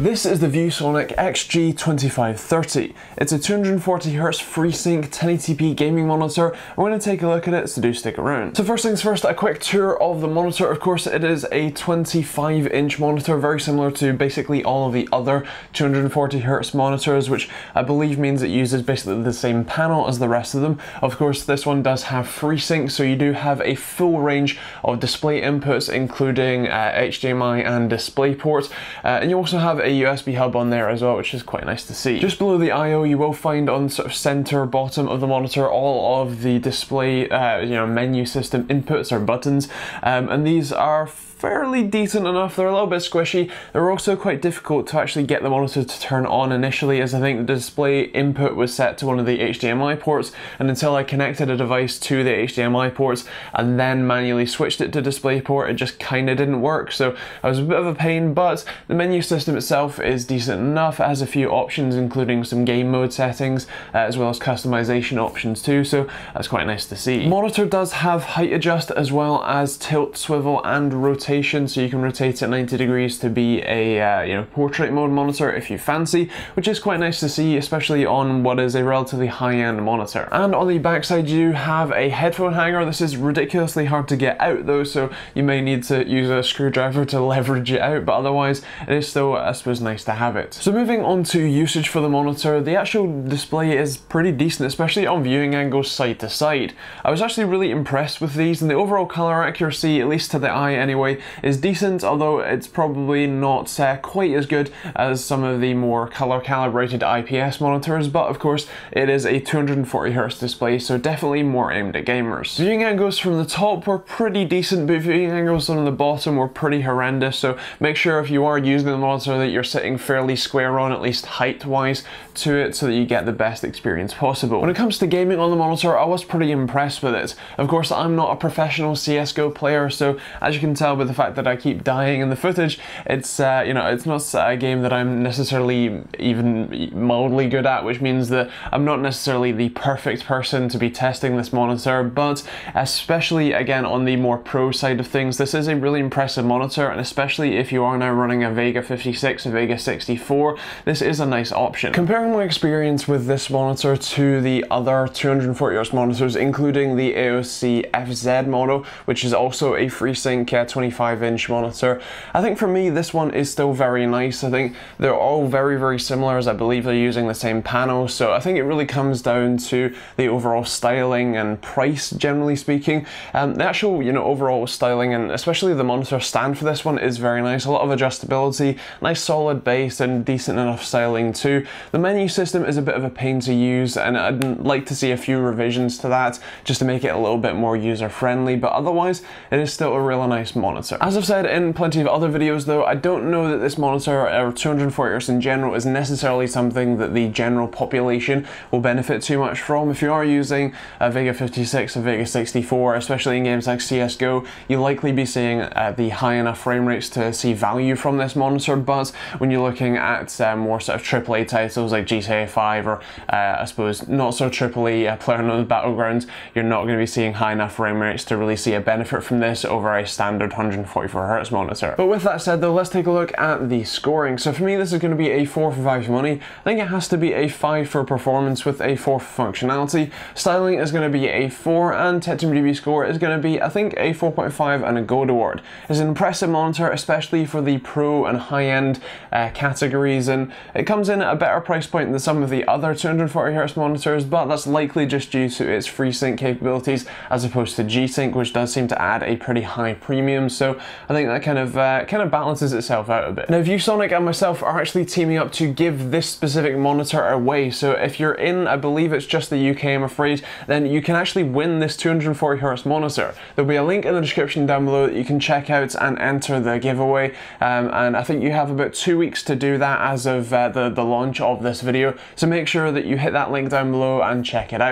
This is the ViewSonic XG2530. It's a 240Hz FreeSync 1080p gaming monitor. We're going to take a look at it, so do stick around. So first things first, a quick tour of the monitor. Of course, it is a 25-inch monitor, very similar to basically all of the other 240Hz monitors, which I believe means it uses basically the same panel as the rest of them. Of course, this one does have FreeSync, so you do have a full range of display inputs, including HDMI and DisplayPort, and you also have a USB hub on there as well, which is quite nice to see. Just below the I/O, you will find on sort of center bottom of the monitor all of the display, menu system inputs or buttons, and these are fairly decent enough. They're a little bit squishy. They're also quite difficult to actually get the monitor to turn on initially, as I think the display input was set to one of the HDMI ports, and until I connected a device to the HDMI ports and then manually switched it to DisplayPort, it just kind of didn't work. So I was a bit of a pain, but the menu system itself is decent enough. It has a few options, including some game mode settings, as well as customization options too, so that's quite nice to see. Monitor does have height adjust as well as tilt, swivel and rotate, so you can rotate it 90 degrees to be a portrait mode monitor if you fancy, which is quite nice to see, especially on what is a relatively high-end monitor. And on the backside, you have a headphone hanger. This is ridiculously hard to get out though, so you may need to use a screwdriver to leverage it out, but otherwise it is still, I suppose, nice to have it. So moving on to usage for the monitor, the actual display is pretty decent, especially on viewing angles side to side. I was actually really impressed with these, and the overall color accuracy, at least to the eye anyway, is decent, although it's probably not quite as good as some of the more color calibrated IPS monitors, but of course it is a 240Hz display, so definitely more aimed at gamers. Viewing angles from the top were pretty decent, but viewing angles on the bottom were pretty horrendous, so make sure if you are using the monitor that you're sitting fairly square on, at least height wise, to it, so that you get the best experience possible. When it comes to gaming on the monitor, I was pretty impressed with it. Of course, I'm not a professional CSGO player, so as you can tell with the fact that I keep dying in the footage, it's it's not a game that I'm necessarily even mildly good at, which means that I'm not necessarily the perfect person to be testing this monitor. But especially again on the more pro side of things, this is a really impressive monitor, and especially if you are now running a Vega 56, a Vega 64, this is a nice option. Comparing my experience with this monitor to the other 240Hz monitors, including the AOC FZ model, which is also a FreeSync 25-inch monitor, I think for me this one is still very nice. I think they're all very, very similar, as I believe they're using the same panel, so I think it really comes down to the overall styling and price, generally speaking. The actual overall styling, and especially the monitor stand for this one, is very nice. A lot of adjustability, nice solid base and decent enough styling too. The menu system is a bit of a pain to use, and I'd like to see a few revisions to that just to make it a little bit more user-friendly, but otherwise it is still a really nice monitor. As I've said in plenty of other videos though, I don't know that this monitor, or 240Hz in general, is necessarily something that the general population will benefit too much from. If you are using a Vega 56, a Vega 64, especially in games like CSGO, you'll likely be seeing the high enough frame rates to see value from this monitor, but when you're looking at more sort of AAA titles like GTA V, or I suppose not so AAA, PlayerUnknown's Battlegrounds, you're not going to be seeing high enough frame rates to really see a benefit from this over a standard 144Hz monitor. But with that said though, let's take a look at the scoring. So for me this is going to be a 4 for 5 for money. I think it has to be a 5 for performance with a 4 for functionality. Styling is going to be a 4, and TechteamGB score is going to be, I think, a 4.5 and a gold award. It's an impressive monitor, especially for the pro and high-end categories, and it comes in at a better price point than some of the other 240Hz monitors, but that's likely just due to its FreeSync capabilities as opposed to G-Sync, which does seem to add a pretty high premium, so I think that kind of balances itself out a bit. Now ViewSonic and myself are actually teaming up to give this specific monitor away, so if you're in, I believe it's just the UK I'm afraid, then you can actually win this 240Hz monitor. There'll be a link in the description down below that you can check out and enter the giveaway, and I think you have about 2 weeks to do that as of the launch of this video, so make sure that you hit that link down below and check it out.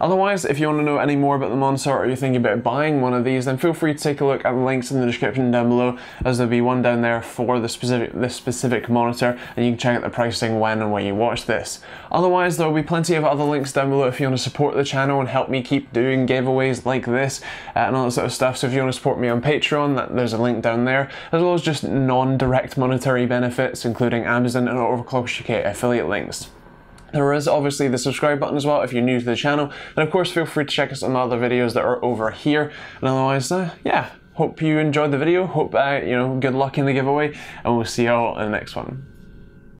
Otherwise, if you want to know any more about the monitor, or you're thinking about buying one of these, then feel free to take a look at the links in the the description down below, as there'll be one down there for this specific monitor, and you can check out the pricing when and where you watch this. Otherwise, there'll be plenty of other links down below if you want to support the channel and help me keep doing giveaways like this and all that sort of stuff. So if you want to support me on Patreon, there's a link down there, as well as just non-direct monetary benefits, including Amazon and Overclock UK affiliate links. There is obviously the subscribe button as well if you're new to the channel, and of course feel free to check out some other videos that are over here. And otherwise, yeah, hope you enjoyed the video, hope good luck in the giveaway, and we'll see you all in the next one.